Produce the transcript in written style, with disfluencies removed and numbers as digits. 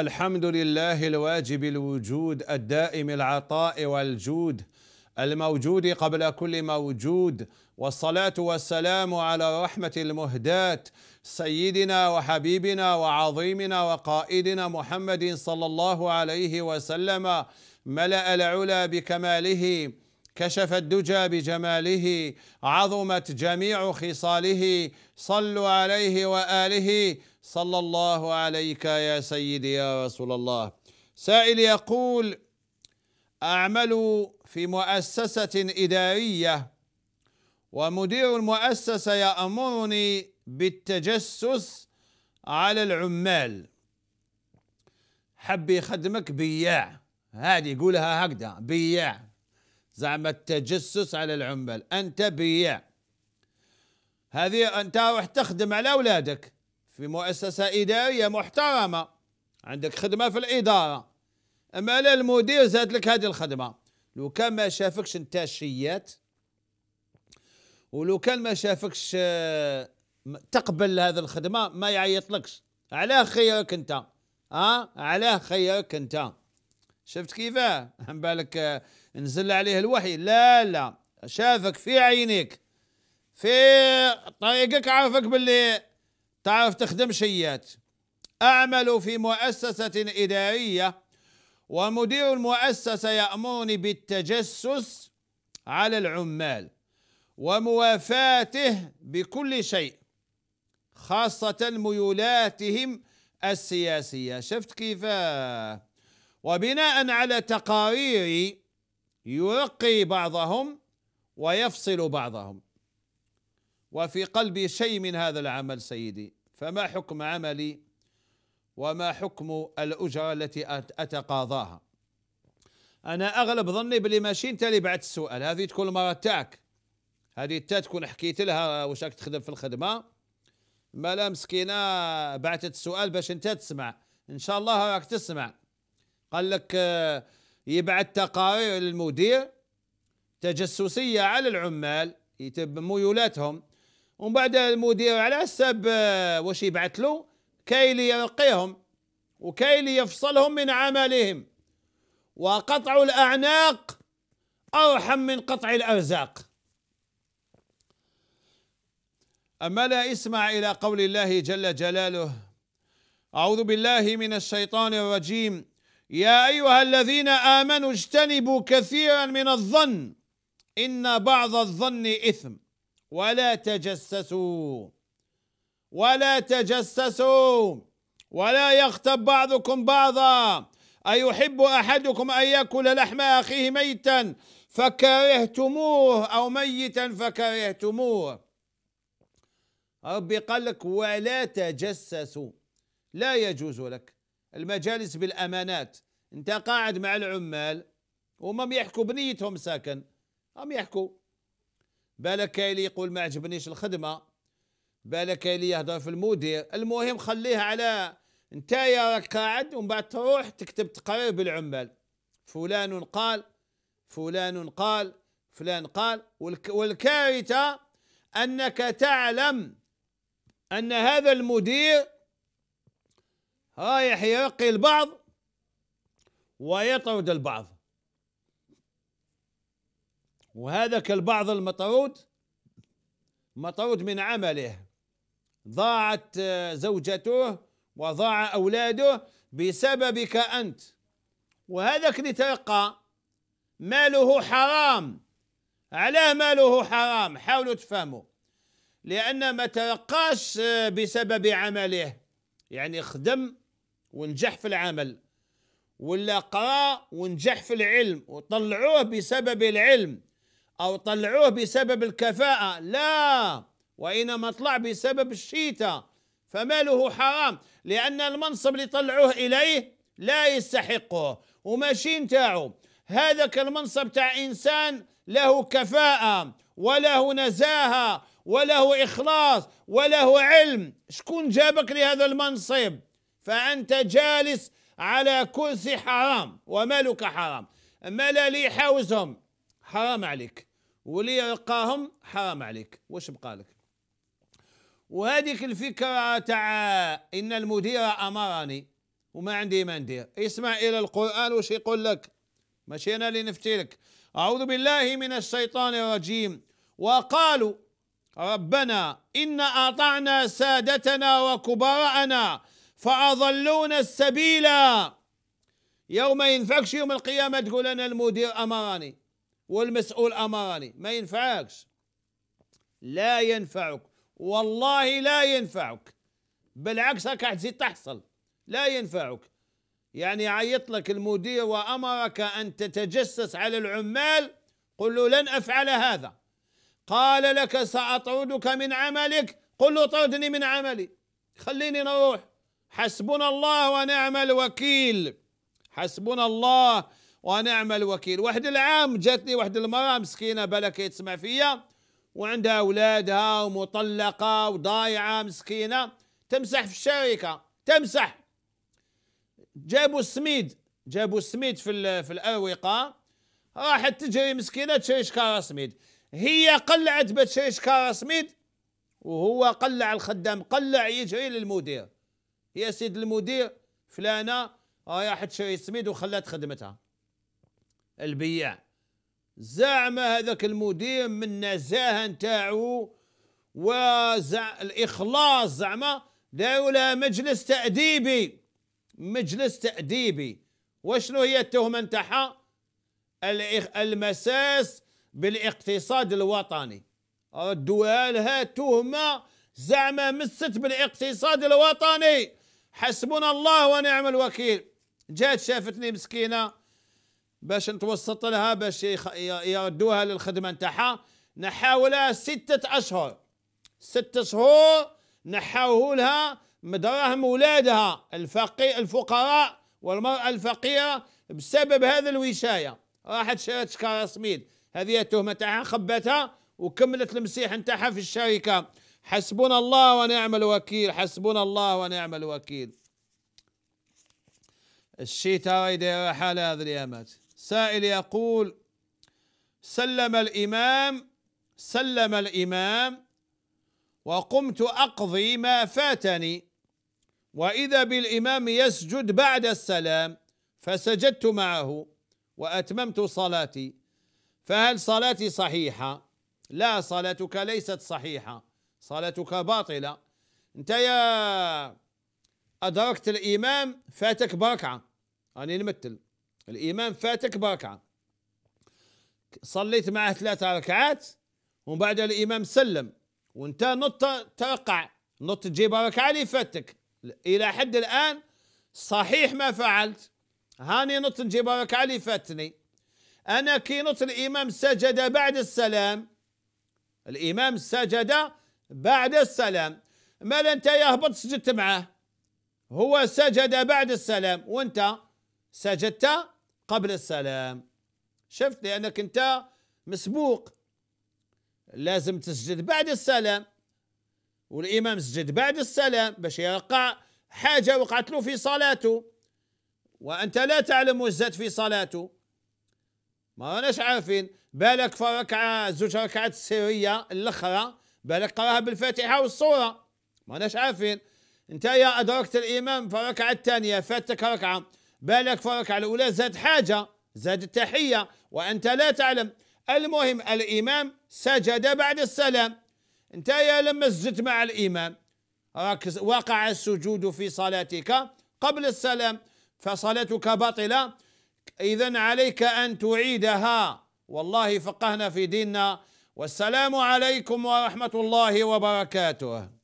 الحمد لله الواجب الوجود الدائم العطاء والجود الموجود قبل كل موجود، والصلاة والسلام على رحمة المهداة سيدنا وحبيبنا وعظيمنا وقائدنا محمد صلى الله عليه وسلم، ملأ العلا بكماله، كشف الدجى بجماله، عظمت جميع خصاله، صلوا عليه وآله. صلى الله عليك يا سيدي يا رسول الله. سائل يقول: أعمل في مؤسسة إدارية ومدير المؤسسة يأمرني بالتجسس على العمال. حبي خدمك بياع، هذه يقولها هكذا بياع، زعما التجسس على العمال، أنت بياع. هذه أنت راح تخدم على أولادك في مؤسسة إدارية محترمة، عندك خدمة في الإدارة، أما لا المدير زاد لك هذه الخدمة. لو كان ما شافكش أنت شيات، ولو كان ما شافكش تقبل هذه الخدمة، ما يعيطلكش، على خيرك أنت، على خيرك أنت. شفت كيفاه؟ عم بالك نزل عليه الوحي؟ لا لا، شافك في عينيك، في طريقك، عارفك باللي تعرف تخدم شيات. أعمل في مؤسسة إدارية ومدير المؤسسة يأمرني بالتجسس على العمال وموافاته بكل شيء، خاصة ميولاتهم السياسية. شفت كيفاه؟ وبناء على تقاريري يرقي بعضهم ويفصل بعضهم، وفي قلبي شيء من هذا العمل سيدي، فما حكم عملي وما حكم الأجرة التي أتقاضاها؟ أنا أغلب ظني بلي ماشي أنت اللي بعت السؤال، هذه تكون المرة تاعك، هذه أنت تكون حكيت لها واش راك تخدم في الخدمة، ما لا مسكينة بعتت السؤال باش أنت تسمع، إن شاء الله راك تسمع. قال لك يبعث تقارير للمدير تجسسية على العمال، يتبع ميولاتهم، ومن بعد المدير على حسب واش يبعث له كي يرقيهم وكي يفصلهم من عملهم. وقطع الأعناق أرحم من قطع الأرزاق. أما لا اسمع إلى قول الله جل جلاله. أعوذ بالله من الشيطان الرجيم. يا أيها الذين آمنوا اجتنبوا كثيرا من الظن إن بعض الظن إثم ولا تجسسوا ولا يغتب بعضكم بعضا أيحب أحدكم أن يأكل لحم أخيه ميتا فكرهتموه أو ميتا فكرهتموه. ربي قال لك ولا تجسسوا، لا يجوز لك المجالس بالأمانات. أنت قاعد مع العمال وهم يحكوا بنيتهم، ساكن هم يحكوا، بالك كايلي يقول ما عجبنيش الخدمة، بالك كايلي يهضر في المدير. المهم خليها على أنت يا راك قاعد، ومن بعد تروح تكتب تقارير بالعمال، فلان قال فلان قال فلان قال. والكارثة أنك تعلم أن هذا المدير رايح يرقي البعض ويطرد البعض، وهذاك البعض المطرود مطرود من عمله، ضاعت زوجته وضاع أولاده بسببك أنت، وهذاك اللي ترقى ماله حرام. على ماله حرام؟ حاولوا تفهموا، لأن ما ترقاش بسبب عمله، يعني خدم ونجح في العمل، ولا قرأ ونجح في العلم وطلعوه بسبب العلم أو طلعوه بسبب الكفاءة، لا، وإنما طلع بسبب الشيطة، فماله حرام، لأن المنصب اللي طلعوه إليه لا يستحقه وماشي نتاعو. هذاك المنصب تاع إنسان له كفاءة وله نزاهة وله إخلاص وله علم، شكون جابك لهذا المنصب؟ فأنت جالس على كرسي حرام ومالك حرام. أما لا لي حاوزهم حرام عليك، ولي رقاهم حرام عليك، واش بقالك؟ وهذيك الفكرة تاع إن المدير أمرني، وما عندي ما ندير، اسمع إلى القرآن وش يقول لك، ماشي أنا اللي نفتي لك. أعوذ بالله من الشيطان الرجيم. وقالوا ربنا إنا أطعنا سادتنا وكبراءنا فأضلونا السبيل. يوم ينفعكش يوم القيامة تقول أنا المدير أمرني والمسؤول أمرني، ما ينفعكش، لا ينفعك والله، لا ينفعك، بالعكس راك راح تزيد تحصل، لا ينفعك. يعني عيط لك المدير وأمرك أن تتجسس على العمال، قل له لن أفعل هذا. قال لك سأطردك من عملك، قل له طردني من عملي، خليني نروح. حسبنا الله ونعم الوكيل، حسبنا الله ونعم الوكيل. واحد العام جاتني واحد المرأة مسكينة بالك يتسمع فيا، وعندها أولادها ومطلقة وضايعة مسكينة، تمسح في الشركة، تمسح. جابوا السميد في الأروقة، راحت تجري مسكينة تشري شكارة سميد، هي قلعت بتشري شكارة سميد وهو قلع، الخدام قلع يجري للمدير، يا سيد المدير فلانة رايحة تشري سميد وخلات خدمتها. البياع زعم هذاك المدير من نزاهة نتاعو الإخلاص، زعما داروا لها مجلس تأديبي، مجلس تأديبي. وشنو هي التهمة نتاعها؟ المساس بالاقتصاد الوطني، ردوها لها تهمة زعما مست بالاقتصاد الوطني. حسبنا الله ونعم الوكيل. جات شافتني مسكينة باش نتوسط لها باش يردوها للخدمة نتاعها، نحاولها 6 أشهر، 6 شهور نحاوه لها مدراهم ولادها الفقراء والمرأة الفقيرة بسبب هذا الوشاية. راحت شرات شكارة سميد، هذه التهمة تاعها، خبتها وكملت المسيح نتاعها في الشركة. حسبنا الله ونعم الوكيل، حسبنا الله ونعم الوكيل. الشتاء راهي دايرة حال هذه الأيامات. سائل يقول: سلم الإمام وقمت أقضي ما فاتني، وإذا بالإمام يسجد بعد السلام فسجدت معه وأتممت صلاتي، فهل صلاتي صحيحة؟ لا، صلاتك ليست صحيحة، صلاتك باطلة. أنت يا أدركت الإمام فاتك بركعة، راني نمثل، الإمام فاتك بركعة، صليت معه 3 ركعات ومن بعد الإمام سلم وانت نط ترقع، نط تجيب ركعة اللي فاتك. إلى حد الآن صحيح ما فعلت، هاني نط نجيب ركعة اللي فاتني. أنا كي نط الإمام سجد بعد السلام، الإمام سجد بعد السلام، مال أنت يهبط سجدت معه، هو سجد بعد السلام وأنت سجدت قبل السلام. شفت؟ لأنك أنت مسبوق، لازم تسجد بعد السلام، والإمام سجد بعد السلام باش يرقع، حاجة وقعت له في صلاته وأنت لا تعلم واش زاد في صلاته، ما راناش عارفين. بالك في ركعة 2 ركعات السرية الأخرى بالك قراها بالفاتحة والصورة، ما راناش عارفين. أنت يا أدركت الإمام في الركعة الثانية فاتك ركعة، بالك في الركعة الأولى زاد حاجة، زاد التحية وأنت لا تعلم. المهم الإمام سجد بعد السلام، أنت يا لما سجدت مع الإمام راك وقع السجود في صلاتك قبل السلام، فصلاتك باطلة. إذا عليك أن تعيدها. والله فقهنا في ديننا، والسلام عليكم ورحمة الله وبركاته.